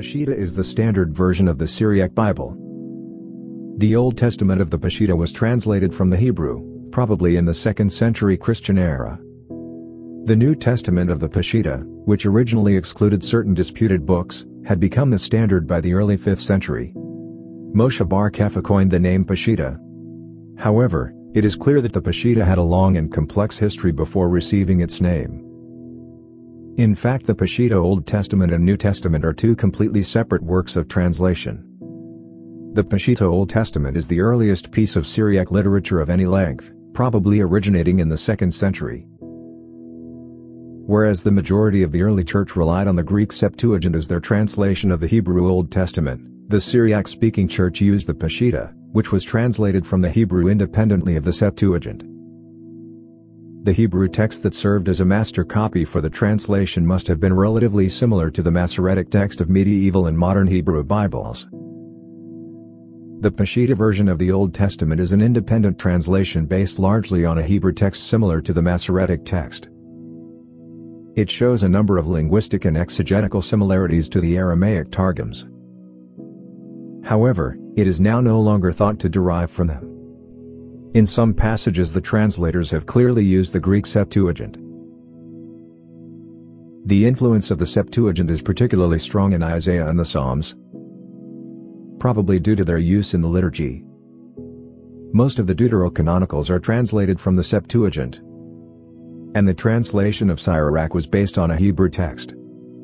Peshitta is the standard version of the Syriac Bible. The Old Testament of the Peshitta was translated from the Hebrew, probably in the 2nd century Christian era. The New Testament of the Peshitta, which originally excluded certain disputed books, had become the standard by the early 5th century. Moshe Bar Kepha coined the name Peshitta. However, it is clear that the Peshitta had a long and complex history before receiving its name. In fact, the Peshitta Old Testament and New Testament are two completely separate works of translation. The Peshitta Old Testament is the earliest piece of Syriac literature of any length, probably originating in the 2nd century. Whereas the majority of the early church relied on the Greek Septuagint as their translation of the Hebrew Old Testament, the Syriac-speaking church used the Peshitta, which was translated from the Hebrew independently of the Septuagint. The Hebrew text that served as a master copy for the translation must have been relatively similar to the Masoretic text of medieval and modern Hebrew Bibles. The Peshitta version of the Old Testament is an independent translation based largely on a Hebrew text similar to the Masoretic text. It shows a number of linguistic and exegetical similarities to the Aramaic Targums. However, it is now no longer thought to derive from them. In some passages, the translators have clearly used the Greek Septuagint. The influence of the Septuagint is particularly strong in Isaiah and the Psalms, probably due to their use in the liturgy. Most of the deuterocanonicals are translated from the Septuagint, and the translation of Sirach was based on a Hebrew text.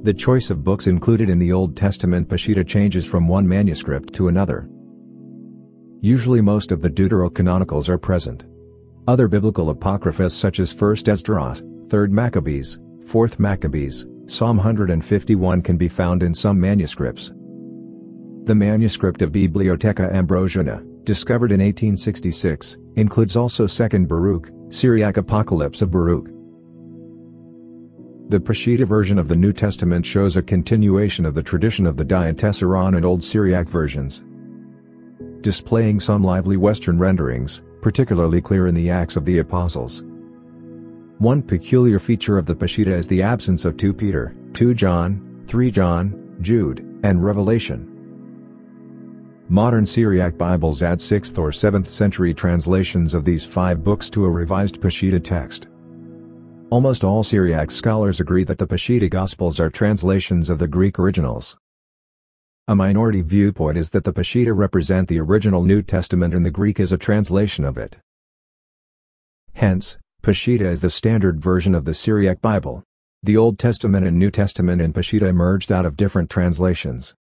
The choice of books included in the Old Testament Peshitta changes from one manuscript to another. Usually most of the deuterocanonicals are present. Other biblical apocryphas such as 1st Esdras, 3rd Maccabees, 4th Maccabees, Psalm 151 can be found in some manuscripts. The manuscript of Bibliotheca Ambrosiana, discovered in 1866, includes also 2nd Baruch, Syriac Apocalypse of Baruch. The Peshitta version of the New Testament shows a continuation of the tradition of the Diatessaron and Old Syriac versions, displaying some lively Western renderings, particularly clear in the Acts of the Apostles. One peculiar feature of the Peshitta is the absence of 2 Peter, 2 John, 3 John, Jude, and Revelation. Modern Syriac Bibles add 6th or 7th century translations of these 5 books to a revised Peshitta text. Almost all Syriac scholars agree that the Peshitta Gospels are translations of the Greek originals. A minority viewpoint is that the Peshitta represent the original New Testament and the Greek is a translation of it. Hence, Peshitta is the standard version of the Syriac Bible. The Old Testament and New Testament in Peshitta emerged out of different translations.